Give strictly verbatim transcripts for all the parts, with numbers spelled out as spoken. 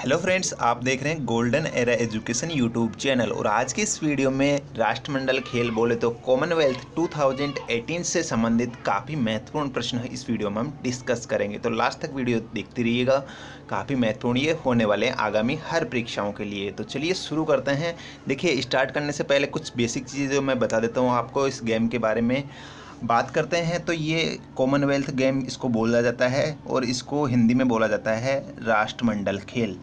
Hello friends, आप देख रहे हैं golden era education YouTube channel. और आज की इस वीडियो में राष्ट्रमंडल खेल बोले तो कॉमनवेल्थ दो हज़ार अठारह से संबंधित काफ़ी महत्वपूर्ण प्रश्न है, इस वीडियो में हम डिस्कस करेंगे। तो लास्ट तक वीडियो देखते रहिएगा, काफ़ी महत्वपूर्ण ये होने वाले हैं आगामी हर परीक्षाओं के लिए। तो चलिए शुरू करते हैं। देखिए, स्टार्ट करने से पहले कुछ बेसिक चीज़ें मैं बता देता हूँ आपको इस गेम के बारे में। बात करते हैं तो ये कॉमनवेल्थ गेम इसको बोला जाता है और इसको हिंदी में बोला जाता है राष्ट्रमंडल खेल।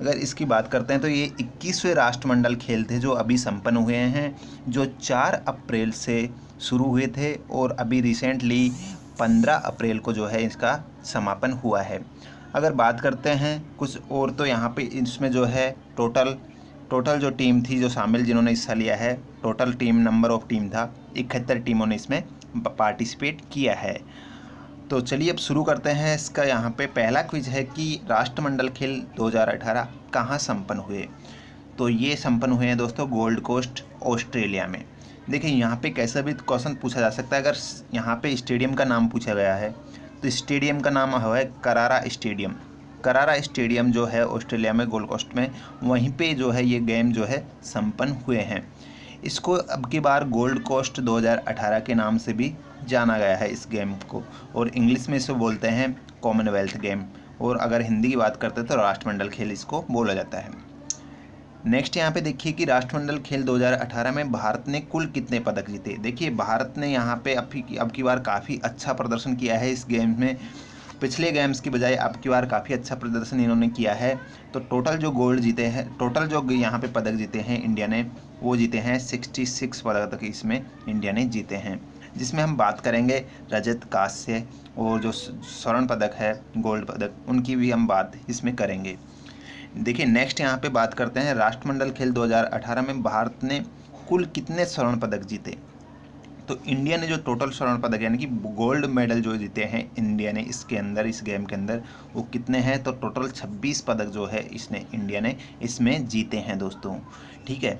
अगर इसकी बात करते हैं तो ये इक्कीसवें राष्ट्रमंडल खेल थे जो अभी संपन्न हुए हैं, जो चार अप्रैल से शुरू हुए थे और अभी रिसेंटली पंद्रह अप्रैल को जो है इसका समापन हुआ है। अगर बात करते हैं कुछ और तो यहाँ पे इसमें जो है टोटल टोटल जो टीम थी जो शामिल जिन्होंने हिस्सा लिया है, total team number of team था इकहत्तर टीमों ने इसमें पार्टिसिपेट किया है। तो चलिए अब शुरू करते हैं इसका। यहाँ पे पहला क्विज है कि राष्ट्रमंडल खेल दो हज़ार अठारह कहाँ संपन्न हुए। तो ये संपन्न हुए हैं दोस्तों गोल्ड कोस्ट, ऑस्ट्रेलिया में। देखिए यहाँ पे कैसा भी क्वेश्चन पूछा जा सकता है। अगर यहाँ पे स्टेडियम का नाम पूछा गया है तो स्टेडियम का नाम है करारा स्टेडियम। करारा स्टेडियम जो है ऑस्ट्रेलिया में गोल्ड कोस्ट में, वहीं पर जो है ये गेम जो है संपन्न हुए हैं। इसको अब की बार गोल्ड कोस्ट दो हज़ार अठारह के नाम से भी जाना गया है इस गेम को, और इंग्लिश में इसको बोलते हैं कॉमनवेल्थ गेम। और अगर हिंदी की बात करते हैं तो राष्ट्रमंडल खेल इसको बोला जाता है। नेक्स्ट यहाँ पे देखिए कि राष्ट्रमंडल खेल दो हज़ार अठारह में भारत ने कुल कितने पदक जीते। देखिए भारत ने यहाँ पे अब की अब की बार काफ़ी अच्छा प्रदर्शन किया है इस गेम में। पिछले गेम्स की बजाय अब की बार काफ़ी अच्छा प्रदर्शन इन्होंने किया है। तो टोटल जो गोल्ड जीते हैं, टोटल जो यहाँ पे पदक जीते हैं इंडिया ने, वो जीते हैं छियासठ पदक तक इसमें इंडिया ने जीते हैं, जिसमें हम बात करेंगे रजत, कांस्य और जो स्वर्ण पदक है, गोल्ड पदक, उनकी भी हम बात इसमें करेंगे। देखिए नेक्स्ट यहाँ पर बात करते हैं राष्ट्रमंडल खेल दो हज़ार अठारह में भारत ने कुल कितने स्वर्ण पदक जीते। तो इंडिया ने जो टोटल स्वर्ण पदक यानी कि गोल्ड मेडल जो जीते हैं इंडिया ने इसके अंदर, इस गेम के अंदर, वो कितने हैं। तो टोटल छब्बीस पदक जो है इसने इंडिया ने इसमें जीते हैं दोस्तों, ठीक है।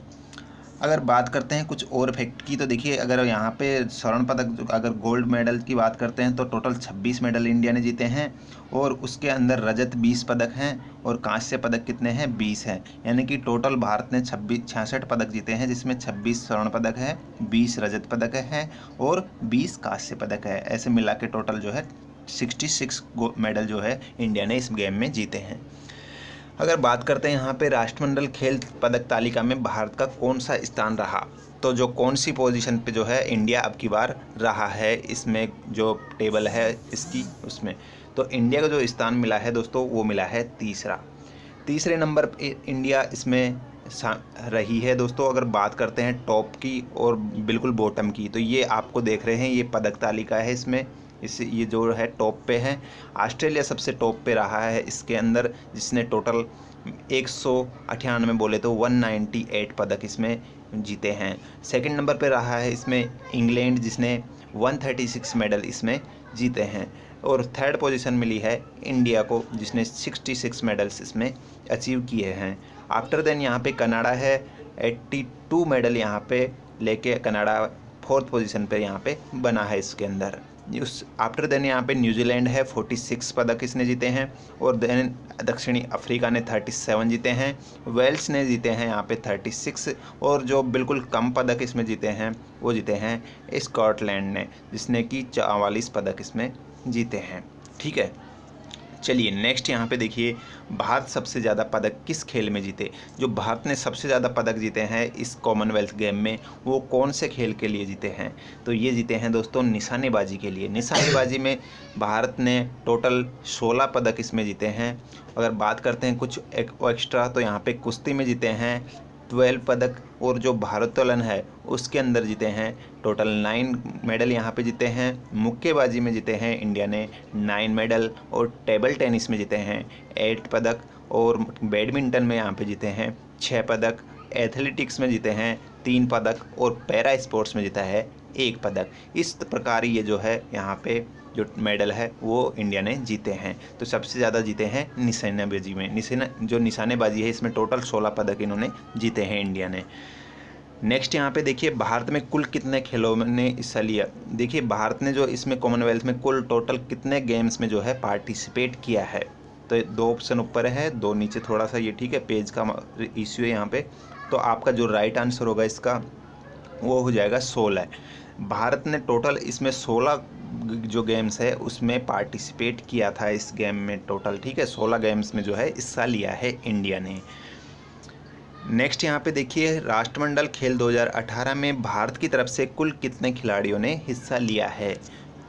अगर बात करते हैं कुछ और फैक्ट की तो देखिए, अगर यहाँ पे स्वर्ण पदक, अगर गोल्ड मेडल की बात करते हैं तो टोटल छब्बीस मेडल इंडिया ने जीते हैं, और उसके अंदर रजत बीस पदक हैं और कांस्य पदक कितने हैं, बीस हैं। यानी कि टोटल भारत ने छब्बीस छियासठ पदक जीते हैं, जिसमें छब्बीस स्वर्ण पदक है, बीस रजत पदक हैं और बीस कांस्य पदक है। ऐसे मिला के टोटल जो है सिक्सटी सिक्स मेडल जो है इंडिया ने इस गेम में जीते हैं। अगर बात करते हैं यहाँ पे राष्ट्रमंडल खेल पदक तालिका में भारत का कौन सा स्थान रहा, तो जो कौन सी पोजीशन पे जो है इंडिया अब की बार रहा है इसमें, जो टेबल है इसकी उसमें, तो इंडिया का जो स्थान मिला है दोस्तों वो मिला है तीसरा। तीसरे नंबर पे इंडिया इसमें रही है दोस्तों। अगर बात करते हैं टॉप की और बिल्कुल बॉटम की, तो ये आपको देख रहे हैं ये पदक तालिका है, इसमें इस ये जो है टॉप पे है ऑस्ट्रेलिया, सबसे टॉप पे रहा है इसके अंदर, जिसने टोटल एक सौ अट्ठानवे बोले तो एक सौ अट्ठानवे पदक इसमें जीते हैं। सेकंड नंबर पे रहा है इसमें इंग्लैंड, जिसने एक सौ छत्तीस मेडल इसमें जीते हैं। और थर्ड पोजीशन मिली है इंडिया को, जिसने छियासठ मेडल्स इसमें अचीव किए हैं। आफ्टर देन यहाँ पे कनाडा है, बयासी मेडल यहाँ पे लेके कनाडा फोर्थ पोजीशन पे यहाँ पे बना है इसके अंदर। उस आफ्टर देन यहाँ पे न्यूजीलैंड है, छियालीस पदक इसने जीते हैं, और देन दक्षिणी अफ्रीका ने सैंतीस जीते हैं, वेल्स ने जीते हैं यहाँ पे छत्तीस, और जो बिल्कुल कम पदक इसमें जीते हैं वो जीते हैं स्कॉटलैंड ने, जिसने कि चवालीस पदक इसमें जीते हैं, ठीक है। चलिए नेक्स्ट यहाँ पे देखिए, भारत सबसे ज़्यादा पदक किस खेल में जीते। जो भारत ने सबसे ज़्यादा पदक जीते हैं इस कॉमनवेल्थ गेम में, वो कौन से खेल के लिए जीते हैं। तो ये जीते हैं दोस्तों निशानेबाजी के लिए। निशानेबाजी में भारत ने टोटल सोलह पदक इसमें जीते हैं। अगर बात करते हैं कुछ एक, एक्स्ट्रा, तो यहाँ पे कुश्ती में जीते हैं ट्वेल्व पदक, और जो भारोत्तोलन है उसके अंदर जीते हैं टोटल नाइन मेडल यहाँ पे जीते हैं। मुक्केबाजी में जीते हैं इंडिया ने नाइन मेडल, और टेबल टेनिस में जीते हैं एट पदक, और बैडमिंटन में यहाँ पे जीते हैं छः पदक, एथलेटिक्स में जीते हैं तीन पदक, और पैरा स्पोर्ट्स में जीता है एक पदक। इस प्रकार ये जो है यहाँ पे जो मेडल है वो इंडिया ने जीते हैं। तो सबसे ज़्यादा जीते हैं निशानेबाजी में। निशाना जो निशानेबाजी है इसमें टोटल सोलह पदक इन्होंने जीते हैं इंडिया ने। नेक्स्ट यहाँ पे देखिए, भारत में कुल कितने खेलों ने हिस्सा लिया। देखिए भारत ने जो इसमें कॉमनवेल्थ में कुल टोटल कितने गेम्स में जो है पार्टिसिपेट किया है। तो दो ऑप्शन ऊपर है, दो नीचे थोड़ा सा, ये ठीक है, पेज का इश्यू है यहाँ पे। तो आपका जो राइट आंसर होगा इसका वो हो जाएगा सोलह। भारत ने टोटल इसमें सोलह जो गेम्स है उसमें पार्टिसिपेट किया था, इस गेम में टोटल, ठीक है, सोलह गेम्स में जो है हिस्सा लिया है इंडिया ने। नेक्स्ट यहाँ पे देखिए, राष्ट्रमंडल खेल दो हज़ार अठारह में भारत की तरफ से कुल कितने खिलाड़ियों ने हिस्सा लिया है।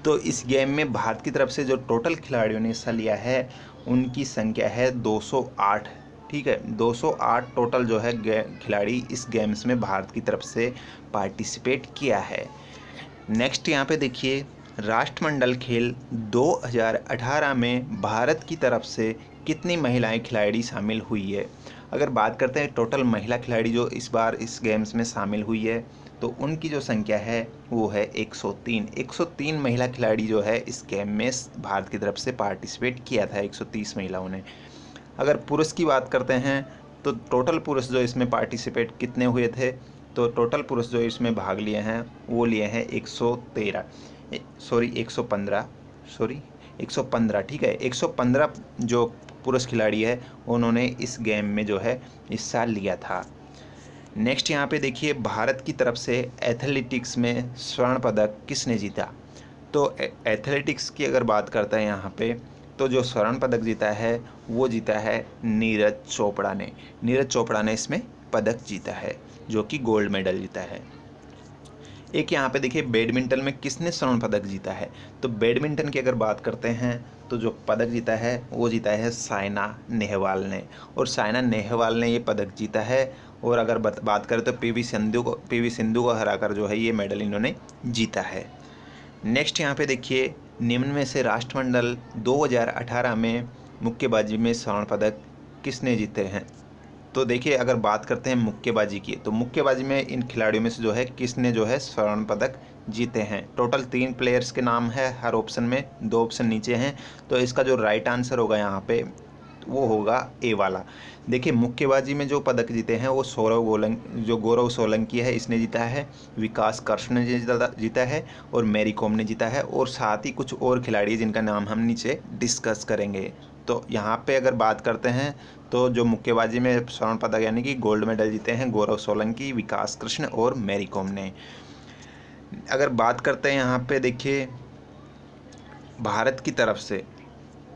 तो इस गेम में भारत की तरफ से जो टोटल खिलाड़ियों ने हिस्सा लिया है उनकी संख्या है दो सौ आठ, ठीक है, दो सौ आठ टोटल जो है खिलाड़ी इस गेम्स में भारत की तरफ से पार्टिसिपेट किया है। नेक्स्ट यहाँ पे देखिए, राष्ट्रमंडल खेल दो हज़ार अठारह में भारत की तरफ से कितनी महिलाएं खिलाड़ी शामिल हुई है। अगर बात करते हैं टोटल महिला खिलाड़ी जो इस बार इस गेम्स में शामिल हुई है तो उनकी जो संख्या है वो है एक सौ तीन। एक सौ तीन महिला खिलाड़ी जो है इस गेम में भारत की तरफ से पार्टिसिपेट किया था, एक सौ तीस महिलाओं ने। अगर पुरुष की बात करते हैं तो टोटल पुरुष जो इसमें पार्टिसिपेट कितने हुए थे, तो टोटल पुरुष जो इसमें भाग लिए हैं वो लिए हैं एक सौ तेरह सॉरी एक सौ पंद्रह सॉरी एक सौ पंद्रह, ठीक है, एक सौ पंद्रह जो पुरुष खिलाड़ी है उन्होंने इस गेम में जो है हिस्सा लिया था। नेक्स्ट यहाँ पे देखिए, भारत की तरफ से एथलेटिक्स में स्वर्ण पदक किसने जीता। तो एथलेटिक्स की अगर बात करते हैं यहाँ पे तो जो स्वर्ण पदक जीता है वो जीता है नीरज चोपड़ा ने। नीरज चोपड़ा ने इसमें पदक जीता है जो कि गोल्ड मेडल जीता है। एक यहाँ पे देखिए, बैडमिंटन में किसने स्वर्ण पदक जीता है। तो बैडमिंटन की अगर बात करते हैं तो जो पदक जीता है वो जीता है साइना नेहवाल ने, और साइना नेहवाल ने ये पदक जीता है। और अगर बात करें तो पीवी सिंधु को पीवी सिंधु को हराकर जो है ये मेडल इन्होंने जीता है। नेक्स्ट यहाँ पे देखिए, निम्न में से राष्ट्रमंडल दो हज़ार अठारह में मुक्केबाजी में स्वर्ण पदक किसने जीते हैं। तो देखिए, अगर बात करते हैं मुक्केबाजी की तो मुक्केबाजी में इन खिलाड़ियों में से जो है किसने जो है स्वर्ण पदक जीते हैं। टोटल तीन प्लेयर्स के नाम है हर ऑप्शन में, दो ऑप्शन नीचे हैं। तो इसका जो राइट आंसर होगा यहाँ पे वो होगा ए वाला। देखिए, मुक्केबाजी में जो पदक जीते हैं वो सौरव गोलंकी जो गौरव सोलंकी है इसने जीता है, विकास कृष्णन ने जीता जीता है और मैरी कॉम ने जीता है, और साथ ही कुछ और खिलाड़ी जिनका नाम हम नीचे डिस्कस करेंगे। तो यहाँ पे अगर बात करते हैं तो जो मुक्केबाजी में स्वर्ण पदक यानी कि गोल्ड मेडल जीते हैं गौरव सोलंकी, विकास कृष्ण और मैरी कॉम ने। अगर बात करते हैं यहाँ पे देखिए, भारत की तरफ से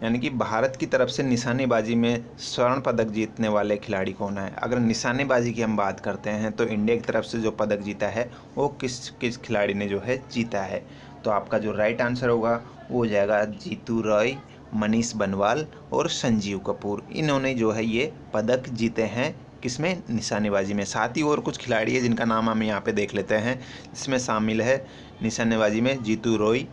यानी कि भारत की तरफ से निशानेबाजी में स्वर्ण पदक जीतने वाले खिलाड़ी कौन है। अगर निशानेबाजी की हम बात करते हैं तो इंडिया की तरफ से जो पदक जीता है वो किस किस खिलाड़ी ने जो है जीता है। तो आपका जो राइट आंसर होगा वो हो जाएगा जीतू रॉय, मनीष बनवाल और संजीव कपूर। इन्होंने जो है ये पदक जीते हैं किसमें, निशानेबाजी में। साथ ही और कुछ खिलाड़ी है जिनका नाम हम यहाँ पे देख लेते हैं, इसमें शामिल है निशानेबाजी में जीतू रॉय,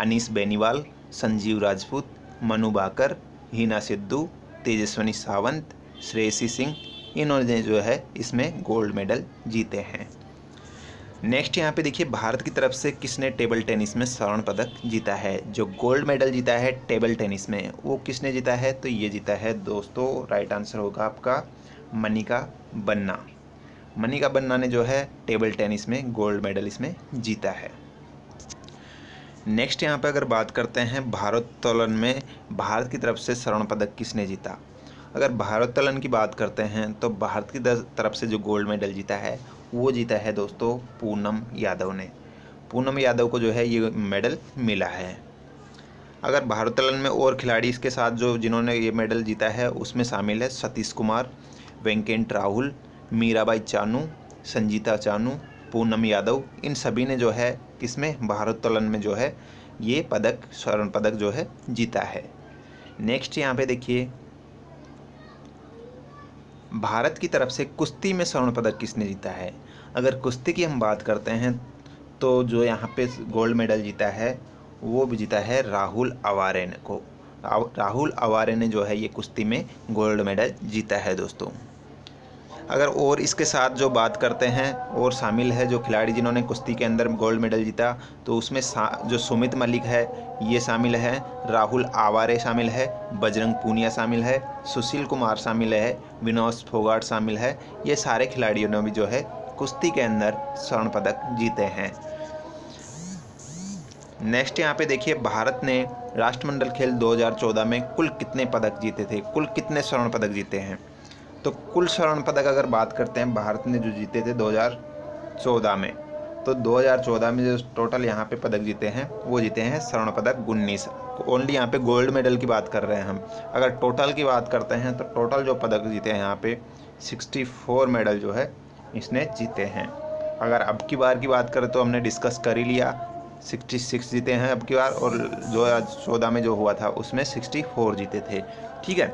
अनीस बेनीवाल, संजीव राजपूत, मनु भाकर, हीना सिद्धू, तेजस्विनी सावंत, श्रेयसी सिंह। इन्होंने जो है इसमें गोल्ड मेडल जीते हैं। नेक्स्ट यहाँ पे देखिए, भारत की तरफ से किसने टेबल टेनिस में स्वर्ण पदक जीता है। जो गोल्ड मेडल जीता है टेबल टेनिस में वो किसने जीता है, तो ये जीता है दोस्तों, राइट आंसर होगा आपका मनिका बन्ना। मनिका बन्ना ने जो है टेबल टेनिस में गोल्ड मेडल इसमें जीता है। नेक्स्ट यहाँ पे अगर बात करते हैं भारोत्तोलन में भारत की तरफ से स्वर्ण पदक किसने जीता। अगर भारोत्तोलन की बात करते हैं तो भारत की तरफ से जो गोल्ड मेडल जीता है वो जीता है दोस्तों पूनम यादव ने। पूनम यादव को जो है ये मेडल मिला है। अगर भारोत्तोलन में और खिलाड़ी इसके साथ जो जिन्होंने ये मेडल जीता है उसमें शामिल है सतीश कुमार, वेंकट राहुल, मीराबाई चानू, संजीता चानू, पूनम यादव। इन सभी ने जो है किसमें, भारोत्तोलन में जो है ये पदक स्वर्ण पदक जो है जीता है। नेक्स्ट यहाँ पे देखिए, भारत की तरफ से कुश्ती में स्वर्ण पदक किसने जीता है। अगर कुश्ती की हम बात करते हैं तो जो यहाँ पे गोल्ड मेडल जीता है वो भी जीता है राहुल अवारे ने को। राहुल अवारे ने जो है ये कुश्ती में गोल्ड मेडल जीता है दोस्तों। अगर और इसके साथ जो बात करते हैं और शामिल है जो खिलाड़ी जिन्होंने कुश्ती के अंदर गोल्ड मेडल जीता तो उसमें जो सुमित मलिक है ये शामिल है, राहुल आवारे शामिल है, बजरंग पूनिया शामिल है, सुशील कुमार शामिल है, विनोद फोगाट शामिल है। ये सारे खिलाड़ियों ने भी जो है कुश्ती के अंदर स्वर्ण पदक जीते हैं। नेक्स्ट यहाँ पे देखिए भारत ने राष्ट्रमंडल खेल दो हज़ार चौदह में कुल कितने पदक जीते थे, कुल कितने स्वर्ण पदक जीते हैं। तो कुल स्वर्ण पदक अगर बात करते हैं भारत ने जो जीते थे दो हज़ार चौदह में, तो दो हज़ार चौदह में जो टोटल यहाँ पे पदक जीते हैं वो जीते हैं स्वर्ण पदक उन्नीस। ओनली यहाँ पे गोल्ड मेडल की बात कर रहे हैं हम। अगर टोटल की बात करते हैं तो टोटल जो पदक जीते हैं यहाँ पे चौंसठ मेडल जो है इसने जीते हैं। अगर अब की बार की बात करें तो हमने डिस्कस कर ही लिया, छियासठ जीते हैं अब की बार, और दो हज़ार चौदह में जो हुआ था उसमें चौंसठ जीते थे। ठीक है,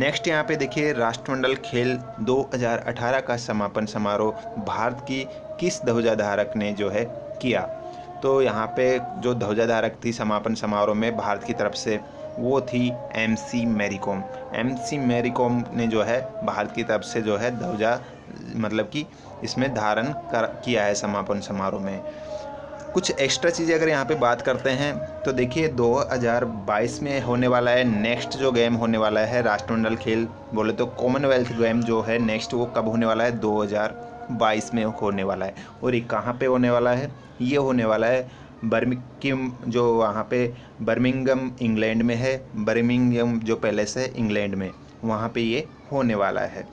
नेक्स्ट यहाँ पे देखिए राष्ट्रमंडल खेल दो हज़ार अठारह का समापन समारोह भारत की किस ध्वजाधारक ने जो है किया। तो यहाँ पे जो ध्वजाधारक थी समापन समारोह में भारत की तरफ से वो थी M C Mary Kom. M C Mary Kom ने जो है भारत की तरफ से जो है ध्वजा मतलब कि इसमें धारण कर किया है समापन समारोह में। कुछ एक्स्ट्रा चीज़ें अगर यहाँ पे बात करते हैं तो देखिए दो हज़ार बाईस में होने वाला है नेक्स्ट जो गेम होने वाला है राष्ट्रमंडल खेल बोले तो कॉमनवेल्थ गेम जो है नेक्स्ट वो कब होने वाला है, दो हज़ार बाईस में होने वाला है। और ये कहाँ पे होने वाला है, ये होने वाला है बर्मिंगम जो वहाँ पे बर्मिंगम इंग्लैंड में है, बर्मिंगम जो पैलेस है इंग्लैंड में, वहाँ पर ये होने वाला है।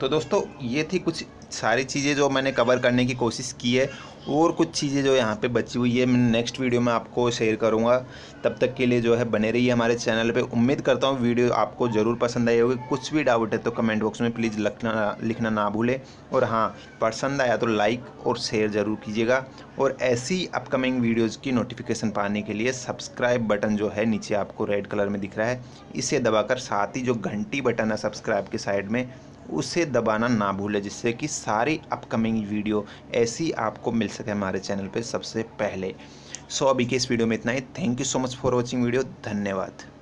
तो दोस्तों ये थी कुछ सारी चीज़ें जो मैंने कवर करने की कोशिश की है, और कुछ चीज़ें जो यहाँ पे बची हुई है मैं नेक्स्ट वीडियो में आपको शेयर करूँगा। तब तक के लिए जो है बने रहिए हमारे चैनल पे। उम्मीद करता हूँ वीडियो आपको ज़रूर पसंद आई होगी। कुछ भी डाउट है तो कमेंट बॉक्स में प्लीज़ लिखना लिखना ना भूलें, और हाँ पसंद आया तो लाइक और शेयर ज़रूर कीजिएगा। और ऐसी अपकमिंग वीडियोज़ की नोटिफिकेशन पाने के लिए सब्सक्राइब बटन जो है नीचे आपको रेड कलर में दिख रहा है, इसे दबाकर साथ ही जो घंटी बटन है सब्सक्राइब के साइड में उसे दबाना ना भूलें, जिससे कि सारी अपकमिंग वीडियो ऐसी आपको मिल सके हमारे चैनल पे सबसे पहले। सो अभी के इस वीडियो में इतना ही। Thank you so much for watching video. धन्यवाद।